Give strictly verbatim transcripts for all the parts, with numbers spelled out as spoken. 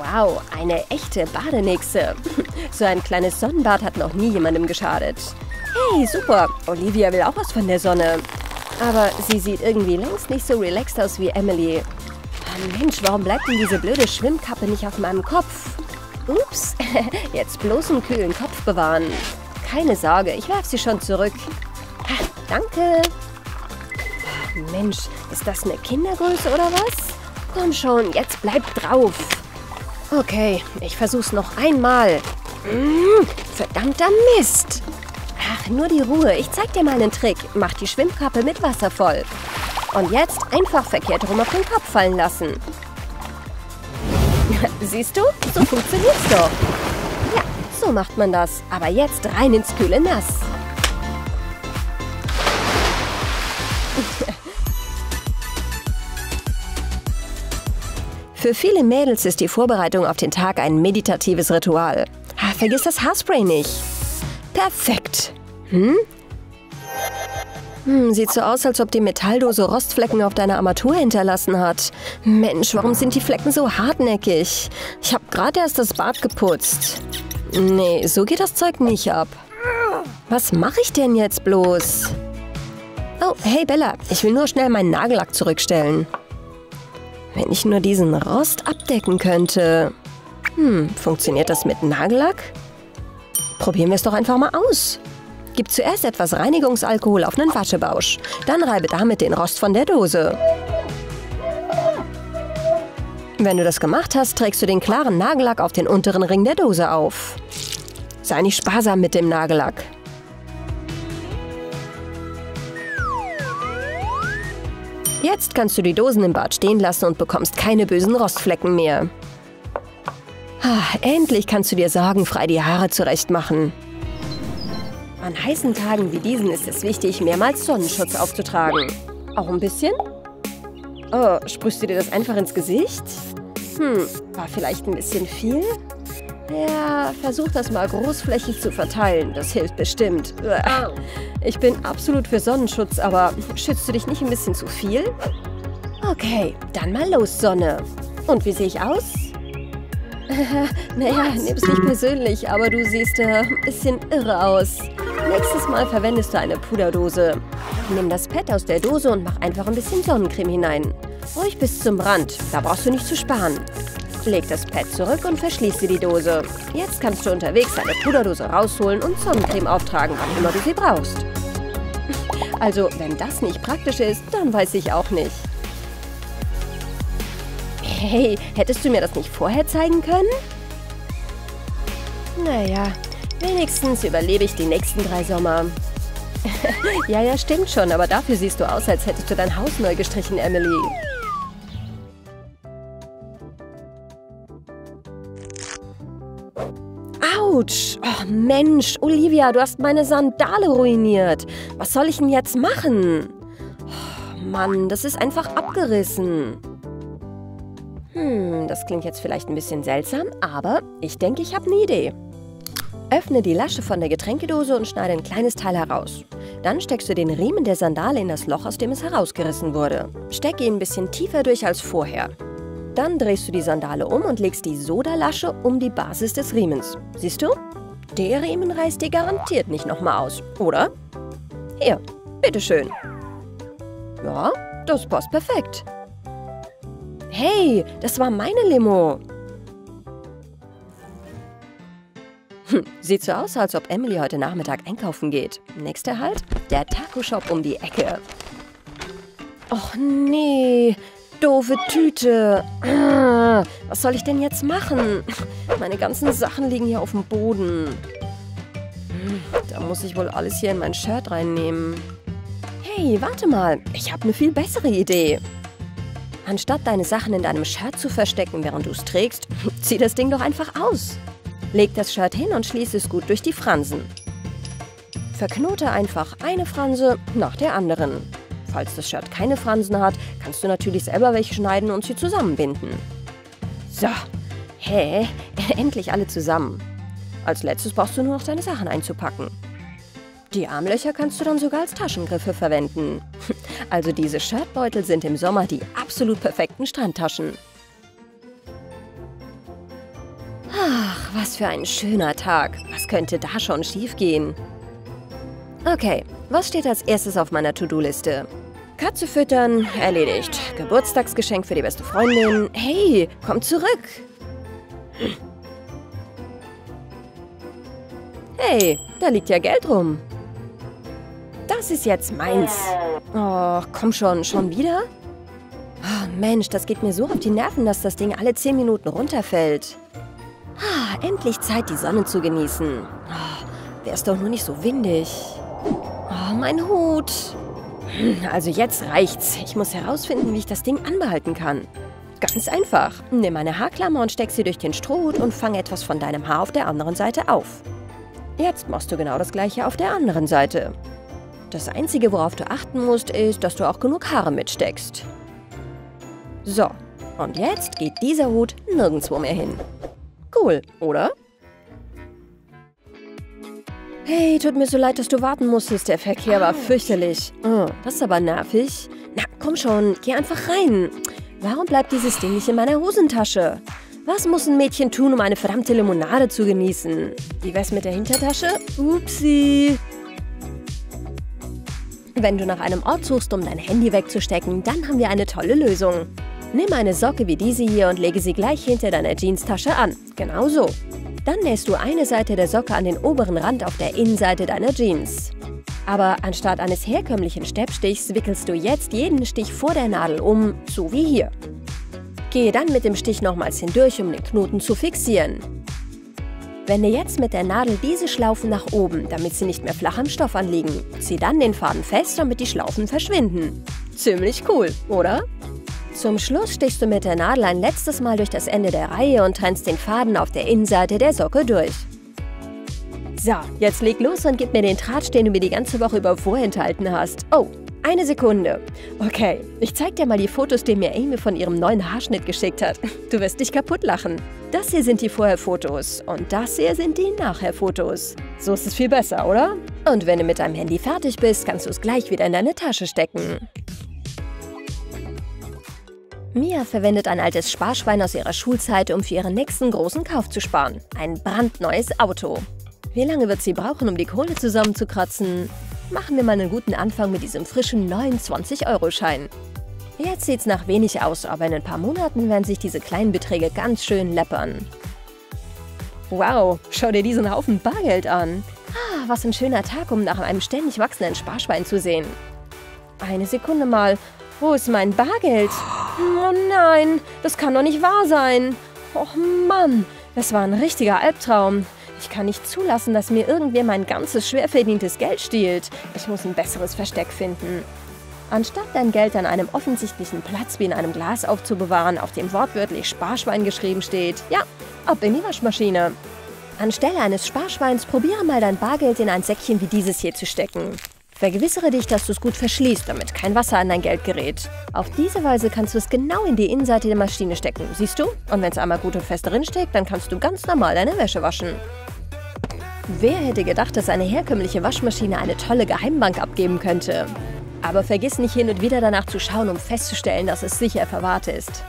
Wow, eine echte Badenixe. So ein kleines Sonnenbad hat noch nie jemandem geschadet. Hey, super. Olivia will auch was von der Sonne. Aber sie sieht irgendwie längst nicht so relaxed aus wie Emily. Oh Mensch, warum bleibt denn diese blöde Schwimmkappe nicht auf meinem Kopf? Ups, jetzt bloß einen kühlen Kopf bewahren. Keine Sorge, ich werf sie schon zurück. Ah, danke. Oh Mensch, ist das eine Kindergröße oder was? Komm schon, jetzt bleib drauf. Okay, ich versuch's noch einmal. Mmh, verdammter Mist. Ach, nur die Ruhe. Ich zeig dir mal einen Trick. Mach die Schwimmkappe mit Wasser voll. Und jetzt einfach verkehrt rum auf den Kopf fallen lassen. Siehst du? So funktioniert's doch. Ja, so macht man das. Aber jetzt rein ins kühle Nass. Für viele Mädels ist die Vorbereitung auf den Tag ein meditatives Ritual. Ha, vergiss das Haarspray nicht. Perfekt. Hm? Hm, sieht so aus, als ob die Metalldose Rostflecken auf deiner Armatur hinterlassen hat. Mensch, warum sind die Flecken so hartnäckig? Ich habe gerade erst das Bad geputzt. Nee, so geht das Zeug nicht ab. Was mache ich denn jetzt bloß? Oh, hey Bella, ich will nur schnell meinen Nagellack zurückstellen. Wenn ich nur diesen Rost abdecken könnte. Hm, funktioniert das mit Nagellack? Probieren wir es doch einfach mal aus. Gib zuerst etwas Reinigungsalkohol auf einen Waschebausch. Dann reibe damit den Rost von der Dose. Wenn du das gemacht hast, trägst du den klaren Nagellack auf den unteren Ring der Dose auf. Sei nicht sparsam mit dem Nagellack. Jetzt kannst du die Dosen im Bad stehen lassen und bekommst keine bösen Rostflecken mehr. Ah, endlich kannst du dir sorgenfrei die Haare zurechtmachen. An heißen Tagen wie diesen ist es wichtig, mehrmals Sonnenschutz aufzutragen. Auch ein bisschen? Oh, sprühst du dir das einfach ins Gesicht? Hm, war vielleicht ein bisschen viel? Ja, versuch das mal großflächig zu verteilen. Das hilft bestimmt. Ich bin absolut für Sonnenschutz, aber schützt du dich nicht ein bisschen zu viel? Okay, dann mal los, Sonne. Und wie sehe ich aus? Naja, nimm's nicht persönlich, aber du siehst äh, ein bisschen irre aus. Nächstes Mal verwendest du eine Puderdose. Nimm das Pad aus der Dose und mach einfach ein bisschen Sonnencreme hinein. Ruhig bis zum Rand, da brauchst du nicht zu sparen. Leg das Pad zurück und verschließe die Dose. Jetzt kannst du unterwegs deine Puderdose rausholen und Sonnencreme auftragen, wann immer du sie brauchst. Also, wenn das nicht praktisch ist, dann weiß ich auch nicht. Hey, hättest du mir das nicht vorher zeigen können? Naja, wenigstens überlebe ich die nächsten drei Sommer. Ja, ja, stimmt schon, aber dafür siehst du aus, als hättest du dein Haus neu gestrichen, Emily. Autsch! Oh Mensch, Olivia, du hast meine Sandale ruiniert. Was soll ich denn jetzt machen? Oh Mann, das ist einfach abgerissen. Hm, das klingt jetzt vielleicht ein bisschen seltsam, aber ich denke, ich habe eine Idee. Öffne die Lasche von der Getränkedose und schneide ein kleines Teil heraus. Dann steckst du den Riemen der Sandale in das Loch, aus dem es herausgerissen wurde. Steck ihn ein bisschen tiefer durch als vorher. Dann drehst du die Sandale um und legst die Sodalasche um die Basis des Riemens. Siehst du? Der Riemen reißt dir garantiert nicht nochmal aus, oder? Hier, bitteschön. Ja, das passt perfekt. Hey, das war meine Limo. Hm, sieht so aus, als ob Emily heute Nachmittag einkaufen geht. Nächster Halt, der Taco-Shop um die Ecke. Och nee, doofe Tüte. Was soll ich denn jetzt machen? Meine ganzen Sachen liegen hier auf dem Boden. Da muss ich wohl alles hier in mein Shirt reinnehmen. Hey, warte mal, ich habe eine viel bessere Idee. Anstatt deine Sachen in deinem Shirt zu verstecken, während du es trägst, zieh das Ding doch einfach aus. Leg das Shirt hin und schließ es gut durch die Fransen. Verknote einfach eine Franse nach der anderen. Falls das Shirt keine Fransen hat, kannst du natürlich selber welche schneiden und sie zusammenbinden. So, hä? Endlich alle zusammen. Als letztes brauchst du nur noch deine Sachen einzupacken. Die Armlöcher kannst du dann sogar als Taschengriffe verwenden. Also diese Shirtbeutel sind im Sommer die absolut perfekten Strandtaschen. was für ein schöner Tag. Was könnte da schon schiefgehen? Okay, was steht als erstes auf meiner To-Do-Liste? Katze füttern, erledigt. Geburtstagsgeschenk für die beste Freundin. Hey, komm zurück. Hey, da liegt ja Geld rum. Das ist jetzt meins. Oh, komm schon, schon wieder? Oh, Mensch, das geht mir so auf die Nerven, dass das Ding alle zehn Minuten runterfällt. Ah, endlich Zeit, die Sonne zu genießen. Oh, wär's doch nur nicht so windig. Oh, mein Hut. Also jetzt reicht's. Ich muss herausfinden, wie ich das Ding anbehalten kann. Ganz einfach. Nimm eine Haarklammer und steck sie durch den Strohhut und fang etwas von deinem Haar auf der anderen Seite auf. Jetzt machst du genau das gleiche auf der anderen Seite. Das Einzige, worauf du achten musst, ist, dass du auch genug Haare mitsteckst. So, und jetzt geht dieser Hut nirgendwo mehr hin. Cool, oder? Hey, tut mir so leid, dass du warten musstest. Der Verkehr war fürchterlich. Oh, das ist aber nervig. Na, komm schon, geh einfach rein. Warum bleibt dieses Ding nicht in meiner Hosentasche? Was muss ein Mädchen tun, um eine verdammte Limonade zu genießen? Wie wär's mit der Hintertasche? Upsi. Wenn du nach einem Ort suchst, um dein Handy wegzustecken, dann haben wir eine tolle Lösung. Nimm eine Socke wie diese hier und lege sie gleich hinter deiner Jeanstasche an. Genau so. Dann nähst du eine Seite der Socke an den oberen Rand auf der Innenseite deiner Jeans. Aber anstatt eines herkömmlichen Steppstichs wickelst du jetzt jeden Stich vor der Nadel um, so wie hier. Gehe dann mit dem Stich nochmals hindurch, um den Knoten zu fixieren. Wende jetzt mit der Nadel diese Schlaufen nach oben, damit sie nicht mehr flach am Stoff anliegen. Zieh dann den Faden fest, damit die Schlaufen verschwinden. Ziemlich cool, oder? Zum Schluss stichst du mit der Nadel ein letztes Mal durch das Ende der Reihe und trennst den Faden auf der Innenseite der Socke durch. So, jetzt leg los und gib mir den Tratsch, den du mir die ganze Woche über vorenthalten hast. Oh, eine Sekunde. Okay, ich zeig dir mal die Fotos, die mir Amy von ihrem neuen Haarschnitt geschickt hat. Du wirst dich kaputt lachen. Das hier sind die Vorher-Fotos und das hier sind die Nachher-Fotos. So ist es viel besser, oder? Und wenn du mit deinem Handy fertig bist, kannst du es gleich wieder in deine Tasche stecken. Mia verwendet ein altes Sparschwein aus ihrer Schulzeit, um für ihren nächsten großen Kauf zu sparen. Ein brandneues Auto. Wie lange wird sie brauchen, um die Kohle zusammenzukratzen? Machen wir mal einen guten Anfang mit diesem frischen neuen zwanzig-Euro-Schein. Jetzt sieht's nach wenig aus, aber in ein paar Monaten werden sich diese kleinen Beträge ganz schön läppern. Wow, schau dir diesen Haufen Bargeld an. Ah, was ein schöner Tag, um nach einem ständig wachsenden Sparschwein zu sehen. Eine Sekunde mal. Wo ist mein Bargeld? Oh nein, das kann doch nicht wahr sein. Och Mann, das war ein richtiger Albtraum. Ich kann nicht zulassen, dass mir irgendwer mein ganzes schwer verdientes Geld stiehlt. Ich muss ein besseres Versteck finden. Anstatt dein Geld an einem offensichtlichen Platz wie in einem Glas aufzubewahren, auf dem wortwörtlich Sparschwein geschrieben steht, ja, ab in die Waschmaschine. Anstelle eines Sparschweins probiere mal dein Bargeld in ein Säckchen wie dieses hier zu stecken. Vergewissere dich, dass du es gut verschließt, damit kein Wasser an dein Geld gerät. Auf diese Weise kannst du es genau in die Innenseite der Maschine stecken, siehst du? Und wenn es einmal gut und fest drinsteckt, dann kannst du ganz normal deine Wäsche waschen. Wer hätte gedacht, dass eine herkömmliche Waschmaschine eine tolle Geheimbank abgeben könnte? Aber vergiss nicht, hin und wieder danach zu schauen, um festzustellen, dass es sicher verwahrt ist.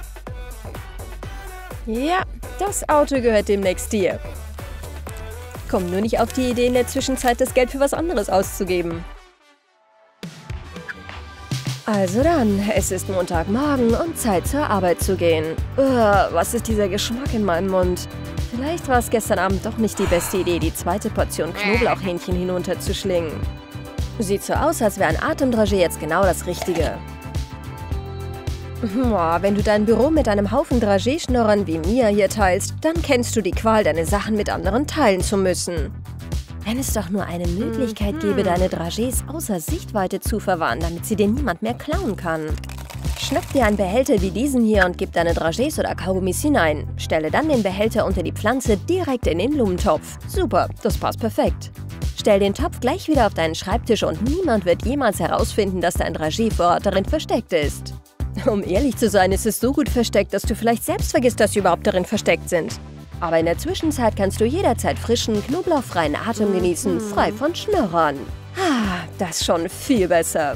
Ja, das Auto gehört demnächst dir. Komm nur nicht auf die Idee, in der Zwischenzeit das Geld für was anderes auszugeben. Also dann, es ist Montagmorgen und Zeit zur Arbeit zu gehen. Uah, was ist dieser Geschmack in meinem Mund? Vielleicht war es gestern Abend doch nicht die beste Idee, die zweite Portion Knoblauchhähnchen hinunterzuschlingen. Sieht so aus, als wäre ein Atemdragé jetzt genau das Richtige. Boah, wenn du dein Büro mit einem Haufen Dragé-Schnorren wie Mia hier teilst, dann kennst du die Qual, deine Sachen mit anderen teilen zu müssen. Wenn es doch nur eine Möglichkeit gäbe, deine Dragés außer Sichtweite zu verwahren, damit sie dir niemand mehr klauen kann. Schnapp dir einen Behälter wie diesen hier und gib deine Dragés oder Kaugummis hinein. Stelle dann den Behälter unter die Pflanze direkt in den Blumentopf. Super, das passt perfekt. Stell den Topf gleich wieder auf deinen Schreibtisch und niemand wird jemals herausfinden, dass dein Dragé vor Ort darin versteckt ist. Um ehrlich zu sein, ist es so gut versteckt, dass du vielleicht selbst vergisst, dass sie überhaupt darin versteckt sind. Aber in der Zwischenzeit kannst du jederzeit frischen, knoblauchfreien Atem genießen, frei von Schnorrern. Ah, das ist schon viel besser.